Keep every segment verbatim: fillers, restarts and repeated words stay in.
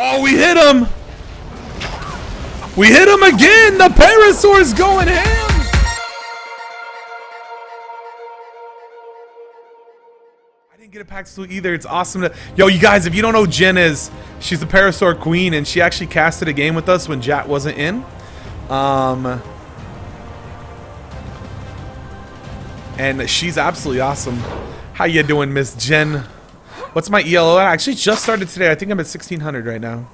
Oh, we hit him! We hit him again! The Parasaur's going ham! I didn't get a pack slew either. It's awesome to... Yo, you guys, if you don't know who Jen is, she's the Parasaur Queen, and she actually casted a game with us when Jat wasn't in. Um... And she's absolutely awesome. How you doing, Miss Jen? What's my E L O? I actually just started today. I think I'm at sixteen hundred right now.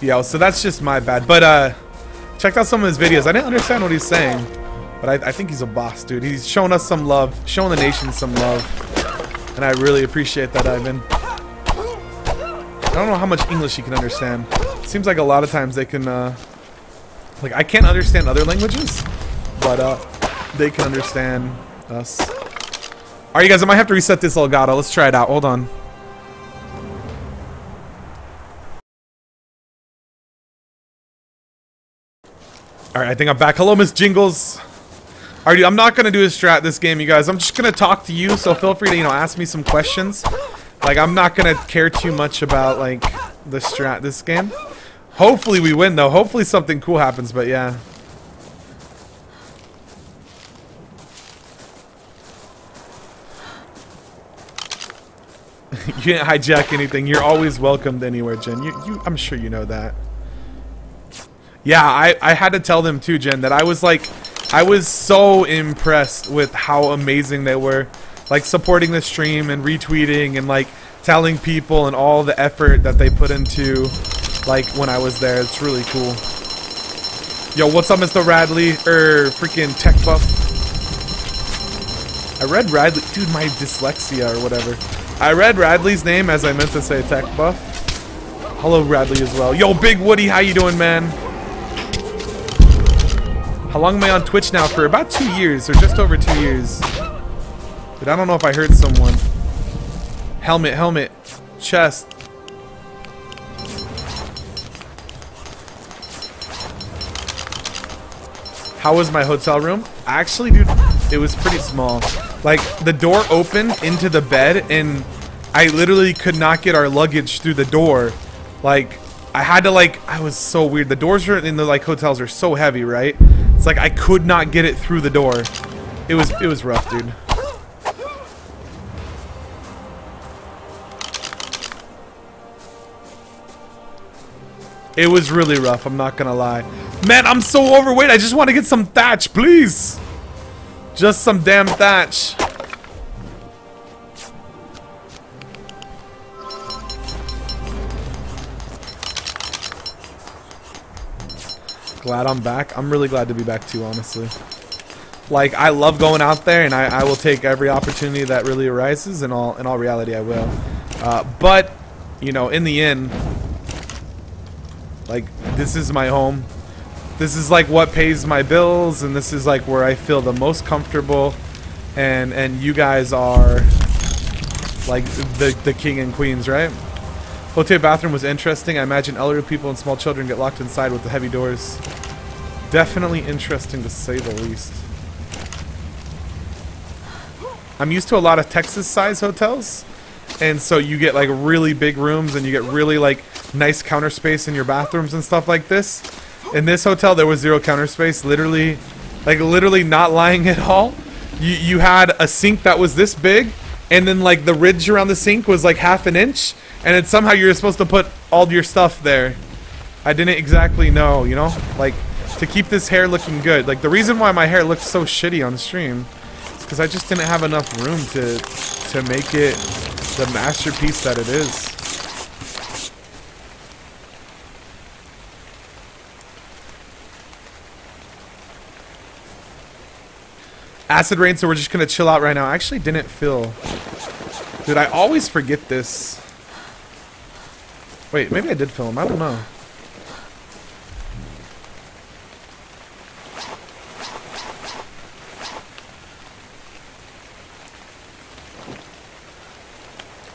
Yeah, so that's just my bad. But uh, checked out some of his videos. I didn't understand what he's saying, but I, I think he's a boss, dude. He's showing us some love, showing the nation some love, and I really appreciate that, Ivan. I don't know how much English he can understand. It seems like a lot of times they can, uh, like I can't understand other languages, but uh, they can understand us. All right, you guys, I might have to reset this Elgato. Let's try it out. Hold on. All right, I think I'm back. Hello, Miss Jingles. All right, I'm not going to do a strat this game, you guys. I'm just going to talk to you, so feel free to, you know, ask me some questions. Like, I'm not going to care too much about, like, the strat this game. Hopefully we win, though. Hopefully something cool happens, but yeah. You didn't hijack anything. You're always welcomed anywhere, Jen. You, you, I'm sure you know that. Yeah, I, I had to tell them too, Jen, that I was like, I was so impressed with how amazing they were. Like, supporting the stream and retweeting and, like, telling people and all the effort that they put into, like, when I was there. It's really cool. Yo, what's up, Mister Radley? Er, freaking Tech Buff. I read Radley. Dude, my dyslexia or whatever. I read Radley's name as I meant to say Tech Buff. Hello, Radley, as well. Yo, Big Woody, how you doing, man? How long am I on Twitch now? For about two years, or just over two years. But I don't know if I heard someone. Helmet, helmet, chest. How was my hotel room? Actually, dude, it was pretty small. Like, the door opened into the bed, and I literally could not get our luggage through the door. Like, I had to, like, I was so weird. The doors are in the, like, hotels are so heavy, right? It's like I could not get it through the door. It was, it was rough, dude. It was really rough, I'm not gonna lie. Man, I'm so overweight, I just want to get some thatch, please! Just some damn thatch. Glad I'm back. I'm really glad to be back too, honestly. Like, I love going out there, and I, I will take every opportunity that really arises. In all, in all reality, I will. Uh, but, you know, in the end, like, this is my home. This is, like, what pays my bills, and this is, like, where I feel the most comfortable, and and you guys are, like, the, the king and queens, right? Hotel bathroom was interesting. I imagine elderly people and small children get locked inside with the heavy doors. Definitely interesting, to say the least. I'm used to a lot of Texas-sized hotels, and so you get, like, really big rooms, and you get really, like, nice counter space in your bathrooms and stuff like this. In this hotel, there was zero counter space. Literally, like, literally not lying at all. You, you had a sink that was this big, and then, like, the ridge around the sink was, like, half an inch, and then somehow you're supposed to put all your stuff there. I didn't exactly know, you know? Like, to keep this hair looking good. Like, the reason why my hair looked so shitty on stream is because I just didn't have enough room to, to make it the masterpiece that it is. Acid rain, so we're just gonna chill out right now. I actually didn't feel... Dude, I always forget this. Wait, maybe I did film. I don't know.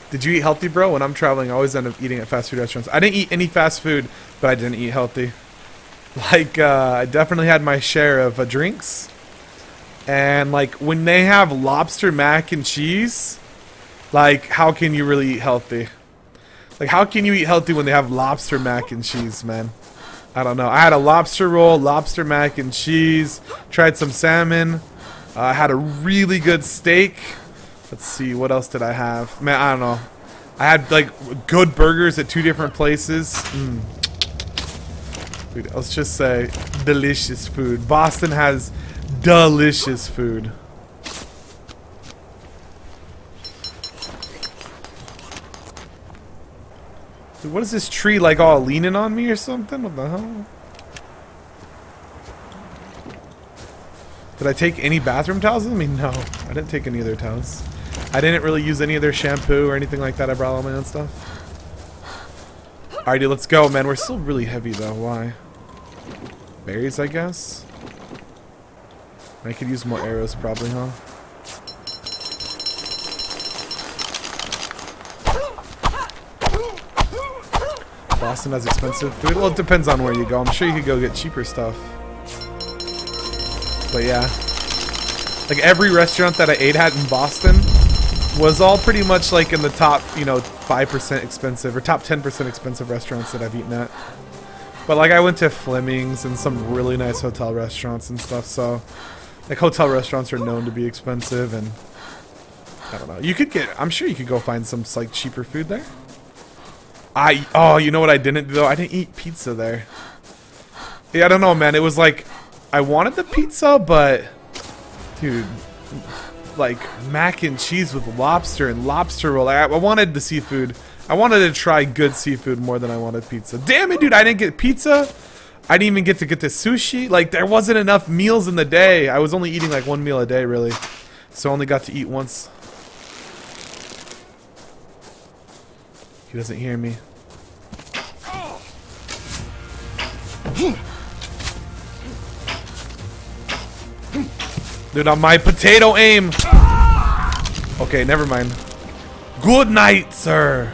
Did you eat healthy, bro? When I'm traveling, I always end up eating at fast food restaurants. I didn't eat any fast food, but I didn't eat healthy. Like, uh, I definitely had my share of uh, drinks. And, like, when they have lobster mac and cheese, like, how can you really eat healthy? Like, how can you eat healthy when they have lobster mac and cheese, man? I don't know. I had a lobster roll, lobster mac and cheese. Tried some salmon. I uh, had a really good steak. Let's see, what else did I have? Man, I don't know. I had, like, good burgers at two different places. Mm. Dude, let's just say delicious food. Boston has delicious food. Dude, what is this tree, like, all leaning on me or something? What the hell? Did I take any bathroom towels with me? No, I didn't take any of their towels. I didn't really use any of their shampoo or anything like that. I brought all my own stuff. Alrighty, let's go, man. We're still really heavy, though. Why? Berries, I guess? I could use more arrows, probably, huh? Boston has expensive food? Well, it depends on where you go. I'm sure you could go get cheaper stuff. But yeah, like every restaurant that I ate at in Boston was all pretty much like in the top, you know, five percent expensive or top ten percent expensive restaurants that I've eaten at. But like I went to Fleming's and some really nice hotel restaurants and stuff. So like hotel restaurants are known to be expensive, and I don't know. You could get, I'm sure you could go find some like cheaper food there. I, oh, you know what I didn't do though? I didn't eat pizza there. Yeah, I don't know, man. It was like, I wanted the pizza, but, dude, like, mac and cheese with lobster and lobster roll. I, I wanted the seafood. I wanted to try good seafood more than I wanted pizza. Damn it, dude, I didn't get pizza. I didn't even get to get the sushi. Like, there wasn't enough meals in the day. I was only eating, like, one meal a day, really. So I only got to eat once. He doesn't hear me. Dude, on my potato aim. Okay, never mind. Good night, sir.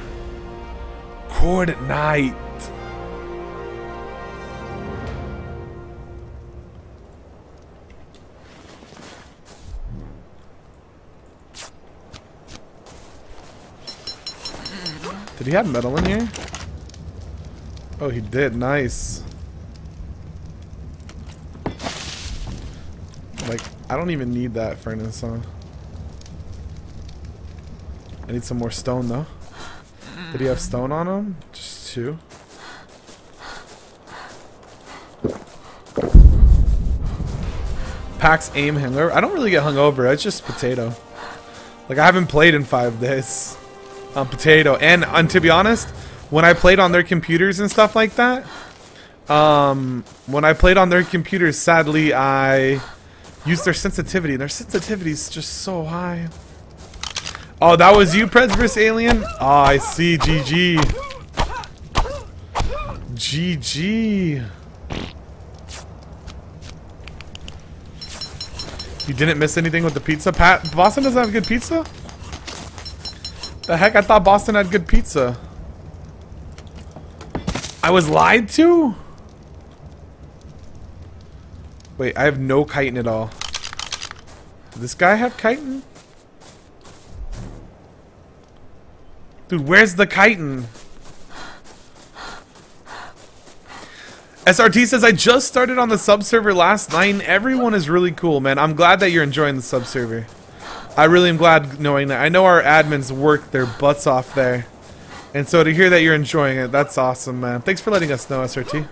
Good night. Did he have metal in here? Oh, he did. Nice. Like, I don't even need that furnace, huh? I need some more stone, though. Did he have stone on him? Just two. Pax aim hungover. I don't really get hungover. It's just potato. Like, I haven't played in five days. On potato. And, and to be honest, when I played on their computers and stuff like that, um, when I played on their computers, sadly, I... use their sensitivity. Their sensitivity is just so high. Oh, that was you, Preds versus Alien? Oh, I see. G G. G G. You didn't miss anything with the pizza? Pat, Boston doesn't have good pizza? The heck? I thought Boston had good pizza. I was lied to? Wait, I have no chitin at all. Did this guy have chitin? Dude, where's the chitin? S R T says, I just started on the sub-server last night and everyone is really cool, man. I'm glad that you're enjoying the sub-server. I really am glad knowing that. I know our admins work their butts off there. And so to hear that you're enjoying it, that's awesome, man. Thanks for letting us know, S R T.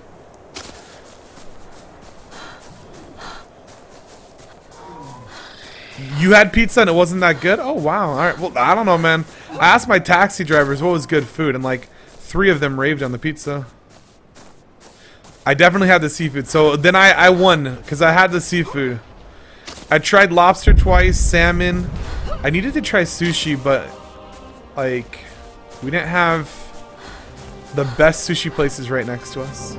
You had pizza and it wasn't that good? Oh, wow. All right. Well, I don't know, man. I asked my taxi drivers what was good food, and like three of them raved on the pizza. I definitely had the seafood. So then I, I won because I had the seafood. I tried lobster twice, salmon. I needed to try sushi, but like we didn't have the best sushi places right next to us.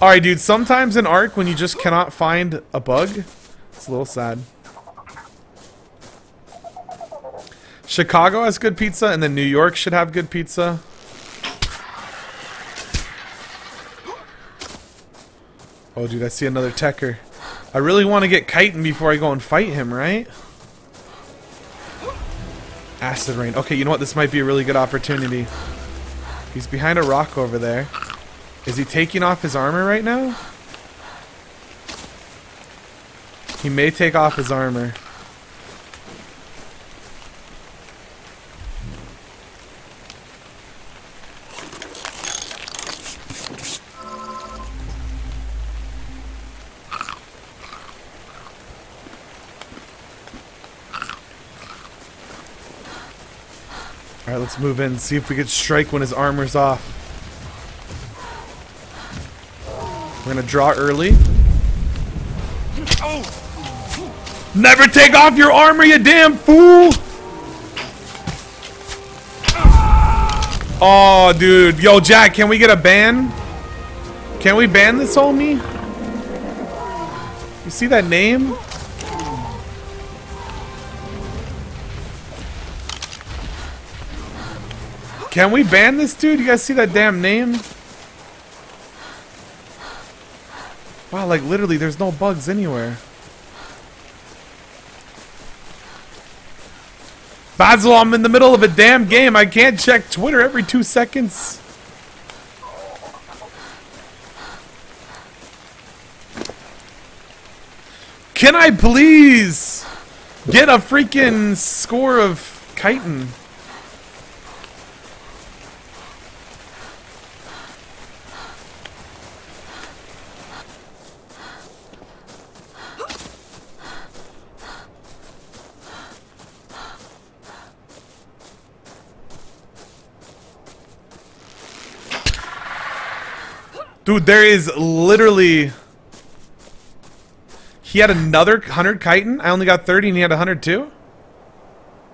All right, dude. Sometimes in Ark, when you just cannot find a bug, it's a little sad. Chicago has good pizza, and then New York should have good pizza. Oh, dude, I see another Tekker. I really want to get chitin before I go and fight him, right? Acid rain. Okay, you know what? This might be a really good opportunity. He's behind a rock over there. Is he taking off his armor right now? He may take off his armor. Alright, let's move in, see if we could strike when his armor's off. We're gonna draw early. Oh. Never take off your armor, you damn fool! Oh, dude. Yo, Jack, can we get a ban? Can we ban this homie? You see that name? Can we ban this dude? You guys see that damn name? Wow, like literally there's no bugs anywhere. Basil, I'm in the middle of a damn game. I can't check Twitter every two seconds. Can I please get a freaking score of chitin? Dude, there is literally... He had another one hundred chitin? I only got thirty and he had one hundred too?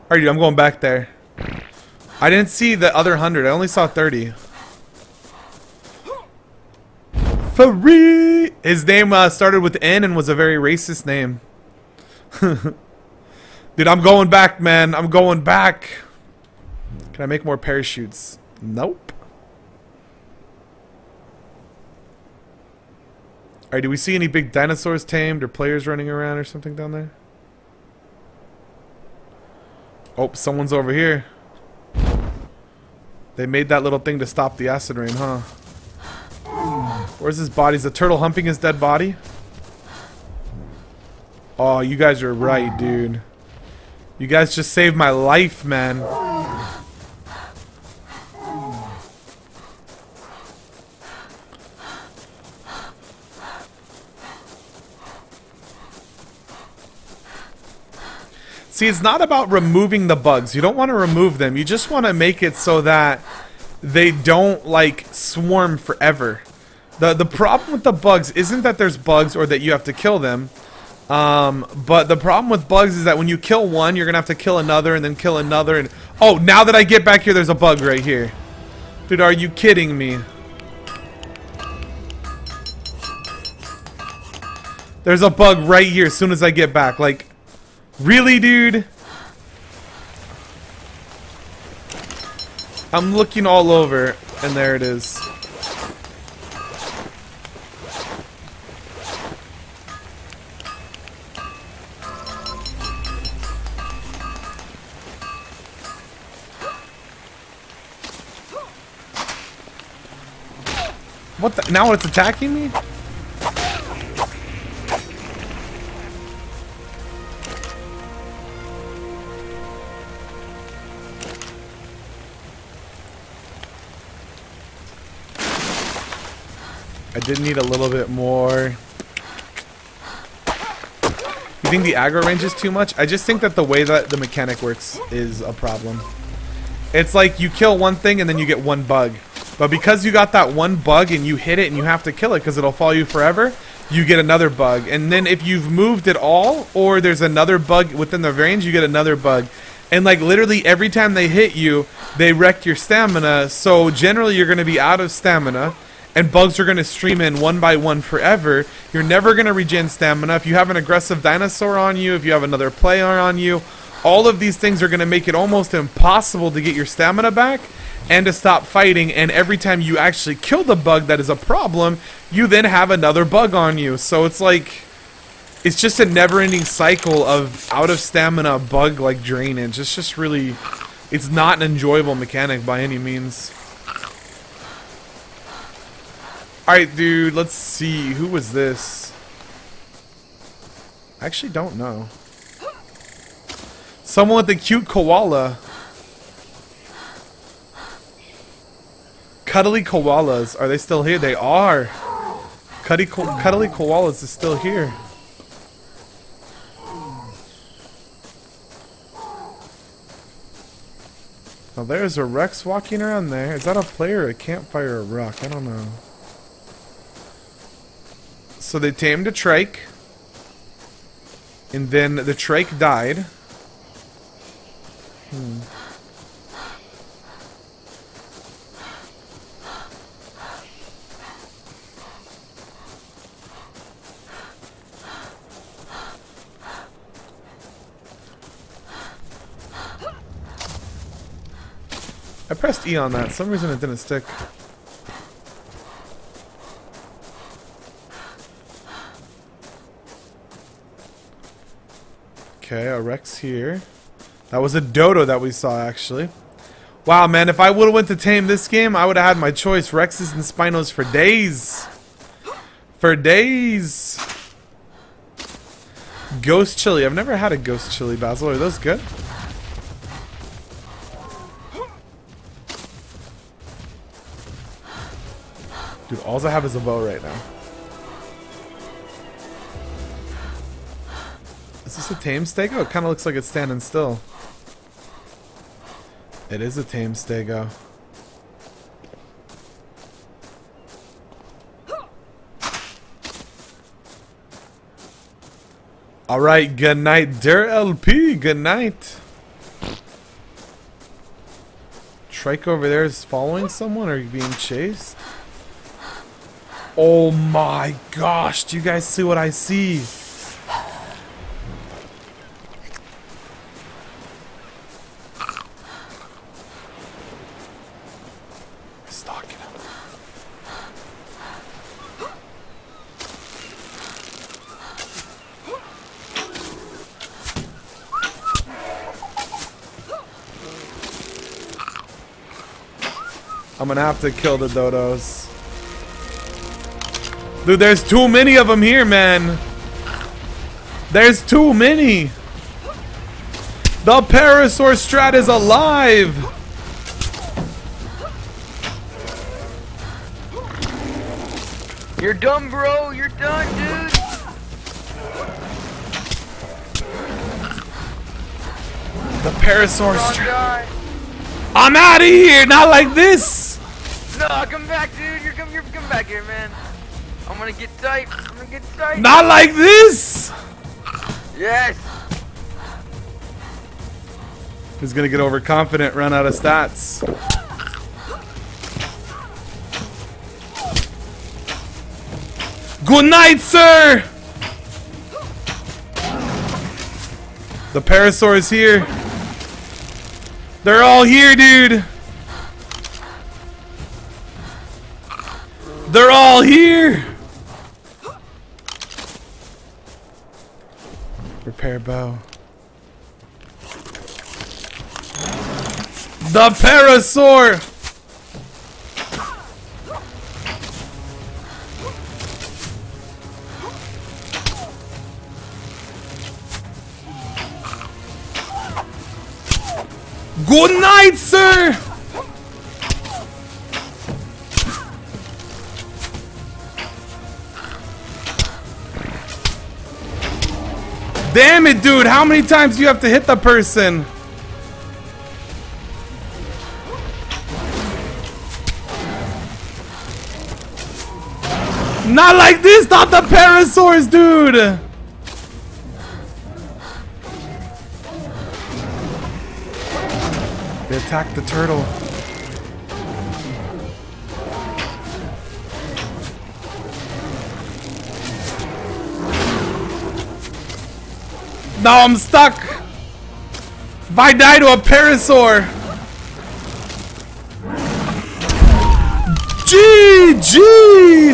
Alright, dude, I'm going back there. I didn't see the other one hundred. I only saw thirty. Free! His name uh, started with N and was a very racist name. Dude, I'm going back, man. I'm going back. Can I make more parachutes? Nope. Alright, do we see any big dinosaurs tamed or players running around or something down there? Oh, someone's over here. They made that little thing to stop the acid rain, huh? Where's his body? Is the turtle humping his dead body? Oh, you guys are right, dude. You guys just saved my life, man. See, it's not about removing the bugs. You don't want to remove them. You just want to make it so that they don't, like, swarm forever. The the problem with the bugs isn't that there's bugs or that you have to kill them. Um, but the problem with bugs is that when you kill one, you're going to have to kill another and then kill another. And oh, now that I get back here, there's a bug right here. Dude, are you kidding me? There's a bug right here as soon as I get back. Like... Really, dude? I'm looking all over, and there it is. What the? Now it's attacking me? I did need a little bit more. You think the aggro range is too much? I just think that the way that the mechanic works is a problem. It's like you kill one thing and then you get one bug. But because you got that one bug and you hit it and you have to kill it because it'll follow you forever, you get another bug. And then if you've moved at all or there's another bug within the range, you get another bug. And like literally every time they hit you, they wreck your stamina. So generally you're going to be out of stamina. And bugs are going to stream in one by one forever. You're never going to regen stamina. If you have an aggressive dinosaur on you, if you have another player on you, all of these things are going to make it almost impossible to get your stamina back and to stop fighting. And every time you actually kill the bug that is a problem, you then have another bug on you. So it's like, it's just a never-ending cycle of out-of-stamina bug-like drainage. It's just really... It's not an enjoyable mechanic by any means. Alright, dude, let's see. Who was this? I actually don't know. Someone with the cute koala. Cuddly koalas. Are they still here? They are. Cuddly, ko cuddly koalas is still here. Now there's a Rex walking around there. Is that a player or a campfire or a rock? I don't know. So they tamed a trike. And then the trike died. Hmm. I pressed E on that. For some reason it didn't stick. Okay, a Rex here. That was a dodo that we saw, actually. Wow, man, if I would've went to tame this game, I would've had my choice. Rexes and Spinos for days. For days. Ghost chili. I've never had a ghost chili, Basil. Are those good? Dude, all I have is a bow right now. Is this a tame stego? It kind of looks like it's standing still. It is a tame stego. Alright, good night, dear L P. Good night. Trike over there is following someone, or are you being chased? Oh my gosh, do you guys see what I see? Stalking him. I'm gonna have to kill the dodos. Dude, there's too many of them here, man. There's too many. The Parasaur strat is alive. You're done, bro. You're done, dude. The Parasaur strat. I'm out of here. Not like this. No, come back, dude. You're come. You're come back here, man. I'm gonna get tight. I'm gonna get tight. Not like this. Yes. He's gonna get overconfident, run out of stats. Good night, sir. The Parasaur is here. They're all here, dude. They're all here. Repair bow. The Parasaur! Good night, sir! Damn it, dude! How many times do you have to hit the person? Not like this! Not the Parasaurs, dude! They attacked the turtle. Now I'm stuck. If I die to a Parasaur. G G!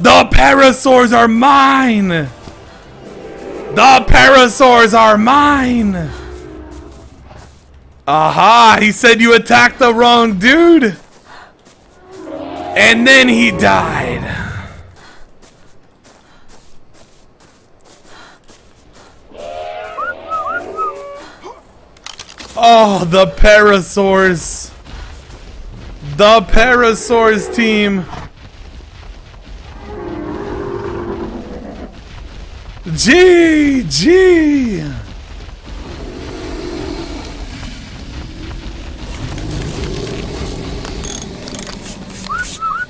The Parasaurs are mine! The parasaurs are mine! Aha! He said you attacked the wrong dude! And then he died! Oh, the parasaurs! The parasaurs team! G G!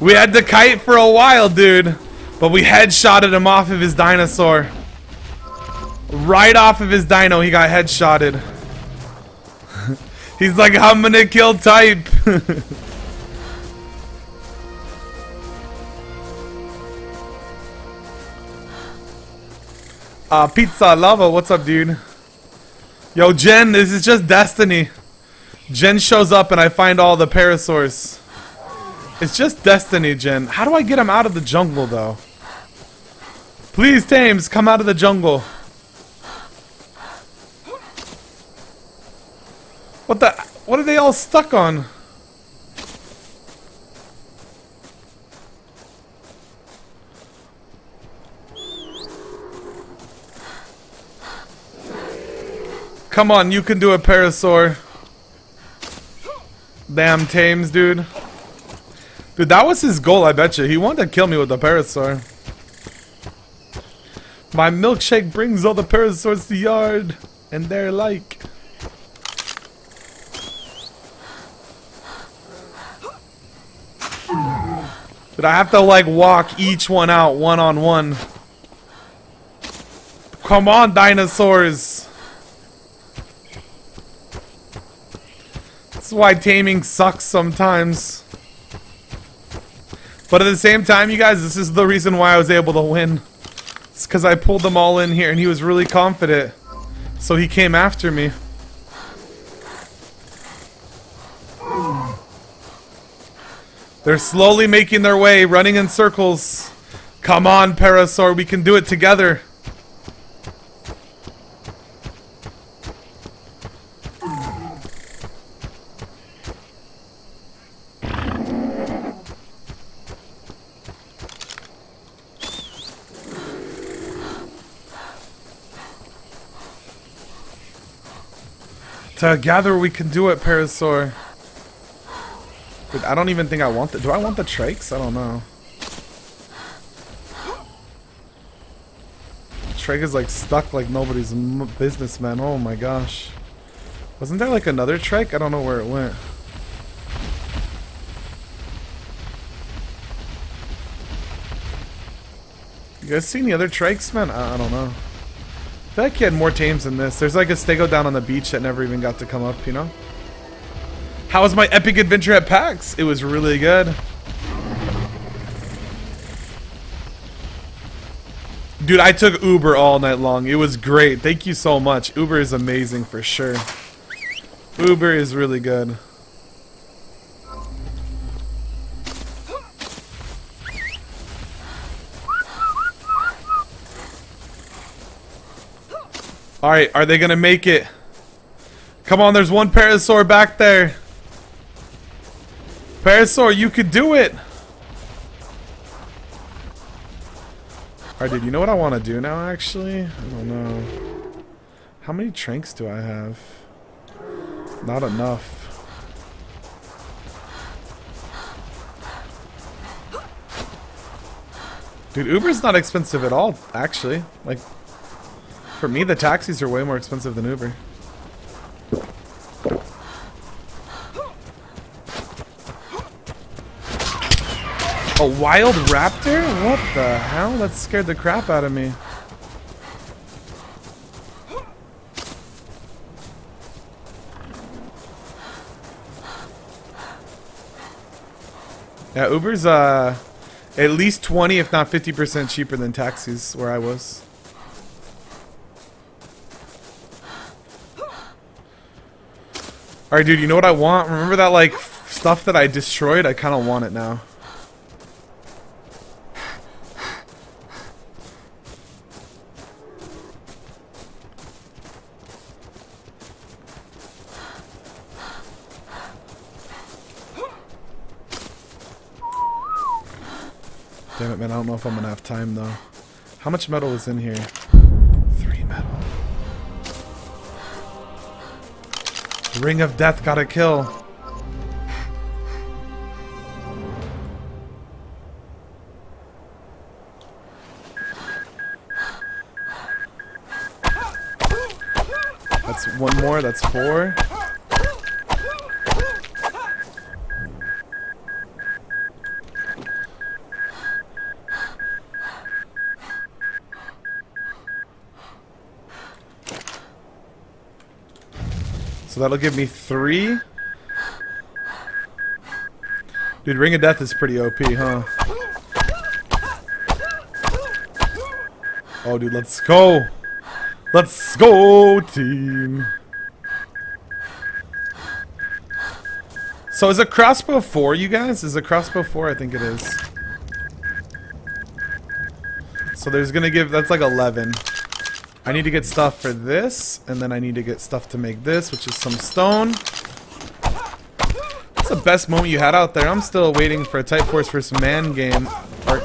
We had the kite for a while, dude, but we headshotted him off of his dinosaur. Right off of his dino, he got headshotted. He's like, I'm gonna kill type. Uh, Pizza Lava, what's up, dude? Yo, Jen, this is just destiny. Jen shows up and I find all the parasaurs. It's just destiny, Jen. How do I get him out of the jungle, though? Please, Thames, come out of the jungle. What the? What are they all stuck on? Come on, you can do a parasaur. Damn, Thames, dude. Dude, that was his goal, I betcha. He wanted to kill me with a parasaur. My milkshake brings all the parasaurs to yard. And they're like... Dude, I have to, like, walk each one out one-on-one. Come on, dinosaurs! That's why taming sucks sometimes. But at the same time, you guys, this is the reason why I was able to win. It's because I pulled them all in here and he was really confident. So he came after me. They're slowly making their way, running in circles. Come on, parasaur, we can do it together. Together we can do it, parasaur. Dude, I don't even think I want the... Do I want the trachs? I don't know. Trach is like stuck like nobody's m business, man. Oh my gosh. Wasn't there like another trach? I don't know where it went. You guys seen the other trachs, man? I, I don't know. I feel like he had more tames than this. There's like a stego down on the beach that never even got to come up, you know? How was my epic adventure at PAX? It was really good. Dude, I took Uber all night long. It was great. Thank you so much. Uber is amazing for sure. Uber is really good. Alright, are they gonna make it? Come on, there's one parasaur back there. Parasaur, you could do it! Alright, dude, you know what I want to do now, actually? I don't know. How many tranks do I have? Not enough. Dude, Uber's not expensive at all, actually. Like... For me, the taxis are way more expensive than Uber. A wild raptor? What the hell? That scared the crap out of me. Yeah, Uber's uh, at least twenty, if not fifty percent cheaper than taxis where I was. Alright, dude, you know what I want? Remember that, like, stuff that I destroyed? I kind of want it now. Damn it, man. I don't know if I'm going to have time, though. How much metal is in here? Three metal. Ring of Death got a kill. That's one more. That's four. So that'll give me three. Dude, Ring of Death is pretty O P, huh? Oh, dude, let's go. Let's go, team. So is it crossbow four, you guys? Is it crossbow four? I think it is. So there's gonna give, that's like eleven. I need to get stuff for this, and then I need to get stuff to make this, which is some stone. That's the best moment you had out there. I'm still waiting for a Type Force versus Man game arc.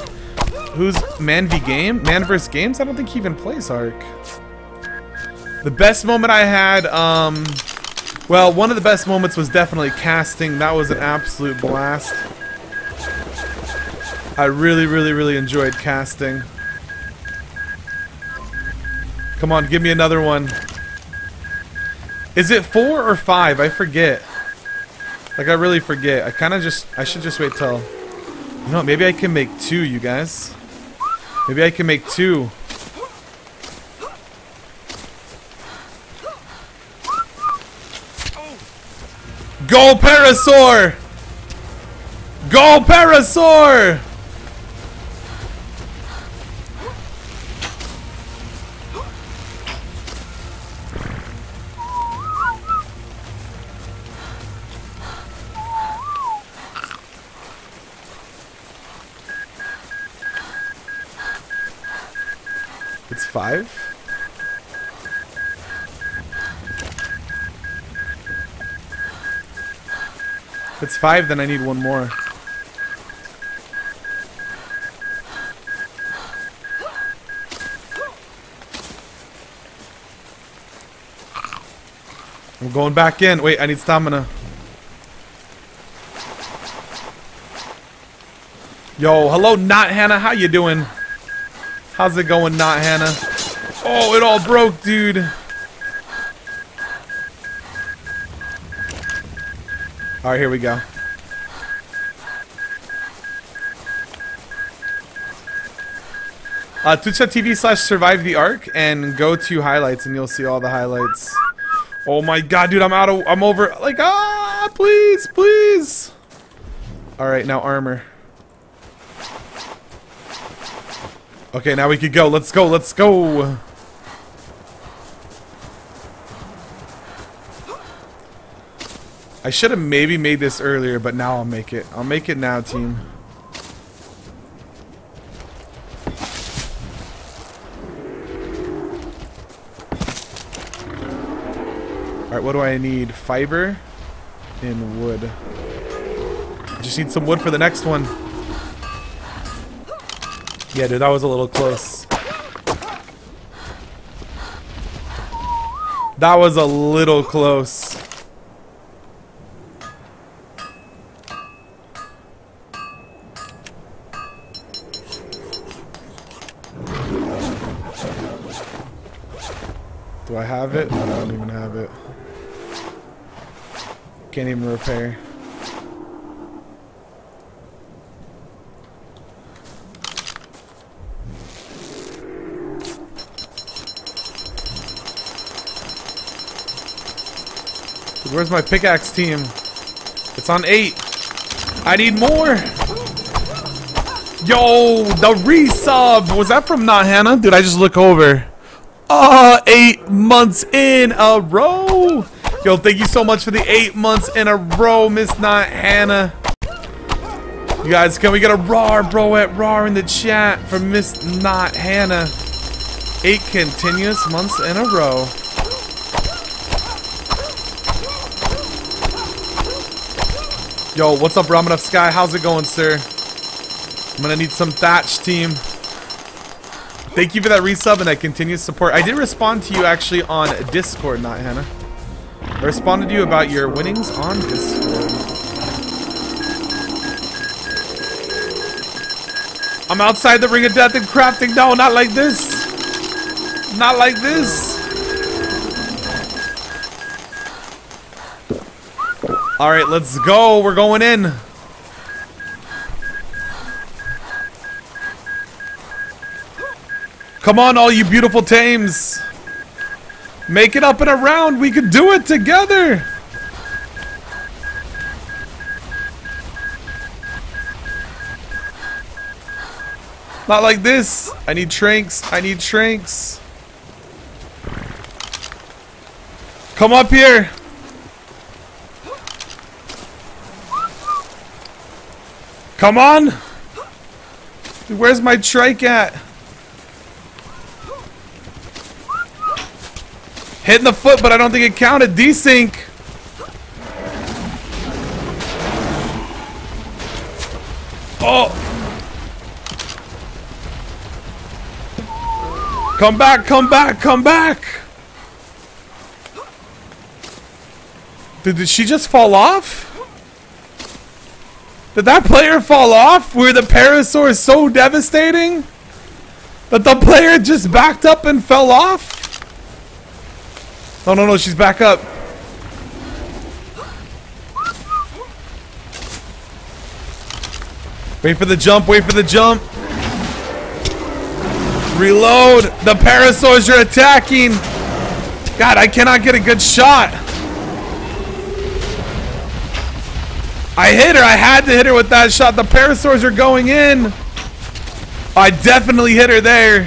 Who's Man v Game? Man versus Games? I don't think he even plays arc. The best moment I had, um, well, one of the best moments was definitely casting. That was an absolute blast. I really, really, really enjoyed casting. Come on, give me another one. Is it four or five? I forget. Like, I really forget. I kind of just... I should just wait till... You know, maybe I can make two, you guys. Maybe I can make two. Go, Parasaur! Go, Parasaur! It's five. If it's five, then I need one more. I'm going back in. Wait, I need stamina. Yo, hello, Not Hannah. How you doing? How's it going, Not Hannah? Oh, it all broke, dude. Alright, here we go. Uh, Twitch.tv slash survive the arc and go to highlights and you'll see all the highlights. Oh my god, dude, I'm out of- I'm over- like, ah, please, please. Alright, now armor. Okay, now we could go. Let's go. Let's go. I should have maybe made this earlier, but now I'll make it. I'll make it now, team. Alright, what do I need? Fiber and wood. I just need some wood for the next one. Yeah, dude, that was a little close. That was a little close. Do I have it? No, I don't even have it. Can't even repair. Where's my pickaxe, team? It's on eight. I need more. Yo, the resub. Was that from Not Hannah? Dude, I just look over. Ah, uh, eight months in a row. Yo, thank you so much for the eight months in a row, Miss Not Hannah. You guys, can we get a roar, bro, at roar in the chat for Miss Not Hannah? Eight continuous months in a row. Yo, what's up, Romanov Sky? How's it going, sir? I'm gonna need some Thatch team. Thank you for that resub and that continued support. I did respond to you actually on Discord, not Hannah. I responded to you about your winnings on Discord. I'm outside the Ring of Death and crafting. No, not like this. Not like this. All right, let's go. We're going in. Come on, all you beautiful tames. Make it up and around. We can do it together. Not like this. I need Trinks. I need Trinks. Come up here. Come on. Dude, where's my trike at? Hitting the foot, but I don't think it counted. Desync. Oh. Come back, come back, come back! Dude, did she just fall off? Did that player fall off? Were the Parasaur so devastating that the player just backed up and fell off? No, no, no, she's back up. Wait for the jump, wait for the jump. Reload! The Parasaurs are attacking! God, I cannot get a good shot! I hit her! I had to hit her with that shot! The Parasaurs are going in! I definitely hit her there!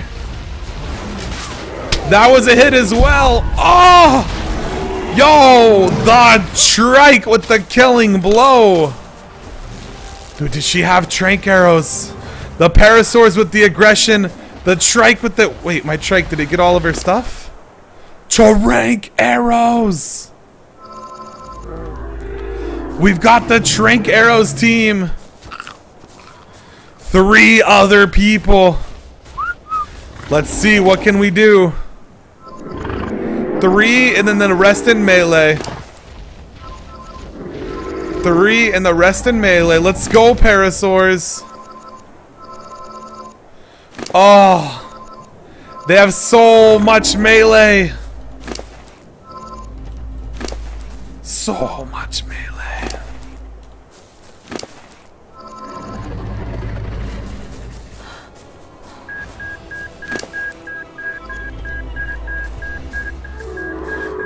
That was a hit as well! Oh! Yo! The trike with the killing blow! Dude, did she have trank arrows? The Parasaurs with the aggression! The trike with the... Wait, my trike, did it get all of her stuff? Trank arrows! We've got the Trank arrows team! Three other people! Let's see, what can we do? Three, and then the rest in melee. Three, and the rest in melee. Let's go, Parasaurs! Oh, they have so much melee. So much melee.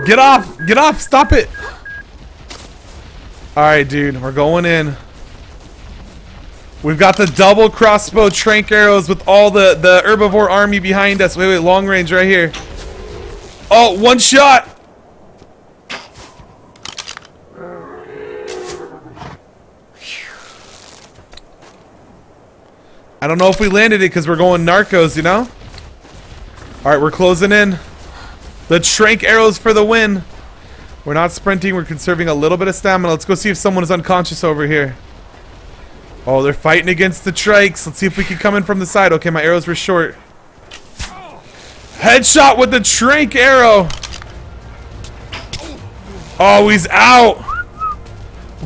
Get off, get off, stop it. All right, dude, we're going in. We've got the double crossbow trank arrows with all the, the herbivore army behind us. Wait, wait, long range right here. Oh, one shot! I don't know if we landed it because we're going Narcos, you know? Alright, we're closing in. The trank arrows for the win. We're not sprinting, we're conserving a little bit of stamina. Let's go see if someone is unconscious over here. Oh, they're fighting against the trikes. Let's see if we can come in from the side. Okay, my arrows were short. Headshot with the trank arrow. Oh, he's out.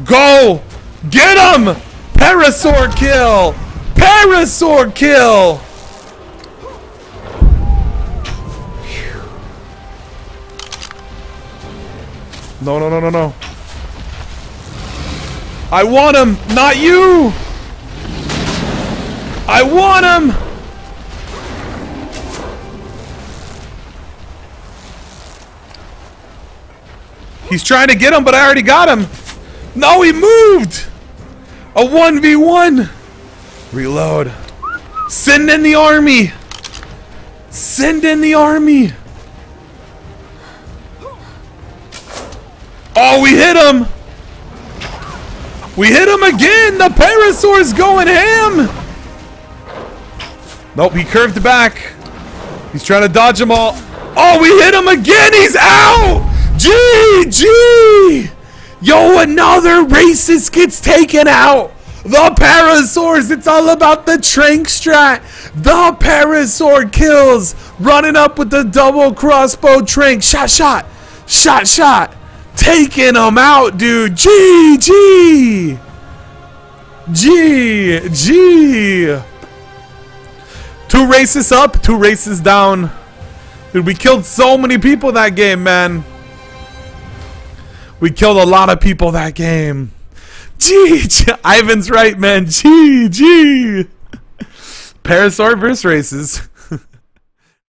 Go. Get him. Parasaur kill. Parasaur kill. No, no, no, no, no. I want him. Not you. I want him! He's trying to get him, but I already got him! No, he moved! A one v one! Reload. Send in the army! Send in the army! Oh, we hit him! We hit him again! The Parasaur's going ham! Nope, he curved back. He's trying to dodge them all. Oh, we hit him again! He's out! G G! Yo, another racist gets taken out! The Parasaurs. It's all about the Trank strat. The Parasaur kills. Running up with the double crossbow Trank. Shot, shot. Shot, shot. Taking him out, dude. G G. G G. Two races up, two races down. Dude, we killed so many people that game, man. We killed a lot of people that game. G G. Ivan's right, man. G G. Parasaur versus races.